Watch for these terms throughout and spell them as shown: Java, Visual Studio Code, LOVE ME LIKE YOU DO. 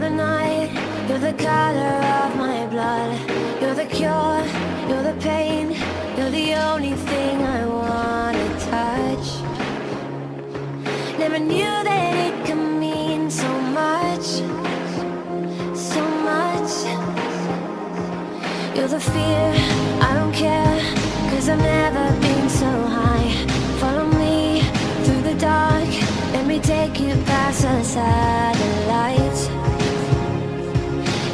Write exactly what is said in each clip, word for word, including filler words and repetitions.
of the night. You're the color of my blood. You're the cure, you're the pain. You're the only thing I wanna touch. Never knew that it could mean so much, so much. You're the fear, I don't care, 'cause I've never been so high. Follow me through the dark, let me take you past the satellites.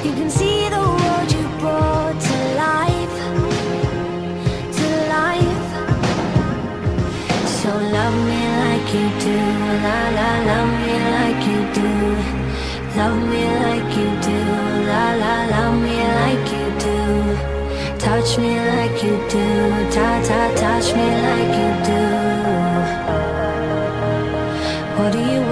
You can see the world you brought to life, to life. So love me like you do, la la. Love me like you do, love me like you do, la la. Love me like you do, touch me like you do, ta ta. Touch me like you do. What do you